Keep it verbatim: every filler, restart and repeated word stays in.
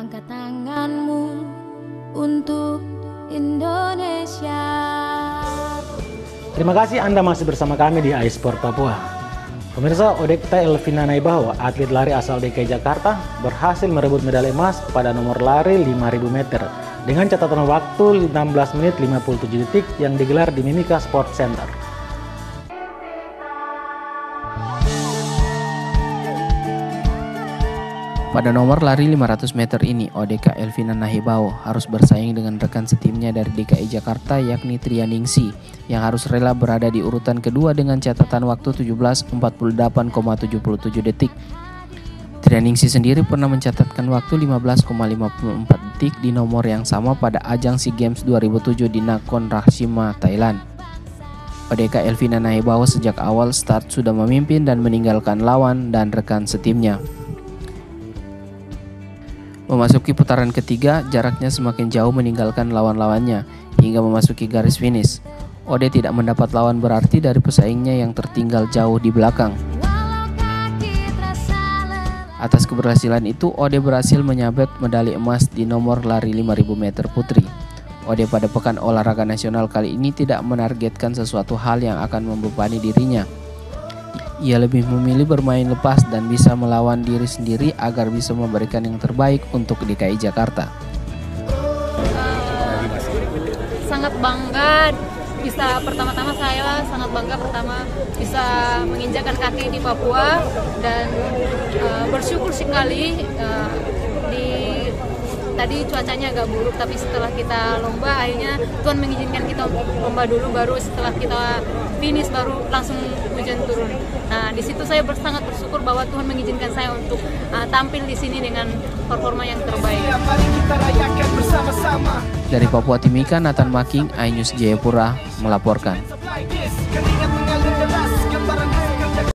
Angkat tanganmu untuk Indonesia. Terima kasih Anda masih bersama kami di I News Sport Papua. Pemirsa, Odekta Elvina Naibawa, atlet lari asal D K I Jakarta, berhasil merebut medali emas pada nomor lari lima ribu meter dengan catatan waktu enam belas menit lima puluh tujuh detik yang digelar di Mimika Sport Center. Pada nomor lari lima ratus meter ini, Odeka Elvina Naibawa harus bersaing dengan rekan setimnya dari D K I Jakarta yakni Triyaningsih yang harus rela berada di urutan kedua dengan catatan waktu tujuh belas empat puluh delapan koma tujuh puluh tujuh detik. Triyaningsih sendiri pernah mencatatkan waktu lima belas koma lima puluh empat detik di nomor yang sama pada ajang SEA Games dua ribu tujuh di Nakhon Ratchasima, Thailand. Odeka Elvina Naibawa sejak awal start sudah memimpin dan meninggalkan lawan dan rekan setimnya. Memasuki putaran ketiga, jaraknya semakin jauh meninggalkan lawan-lawannya hingga memasuki garis finish. Ode tidak mendapat lawan berarti dari pesaingnya yang tertinggal jauh di belakang. Atas keberhasilan itu, Ode berhasil menyabet medali emas di nomor lari lima ribu meter putri. Ode pada Pekan Olahraga Nasional kali ini tidak menargetkan sesuatu hal yang akan membebani dirinya. Ia lebih memilih bermain lepas dan bisa melawan diri sendiri agar bisa memberikan yang terbaik untuk D K I Jakarta. Sangat bangga bisa pertama-tama saya sangat bangga pertama bisa menginjakan kaki di Papua dan uh, bersyukur sekali uh, di tadi cuacanya agak buruk, tapi setelah kita lomba akhirnya Tuhan mengizinkan kita lomba dulu, baru setelah kita finish baru langsung hujan turun. Nah, di situ saya sangat bersyukur bahwa Tuhan mengizinkan saya untuk uh, tampil di sini dengan performa yang terbaik. Dari Papua Timika, Nathan Making, I News Jayapura melaporkan.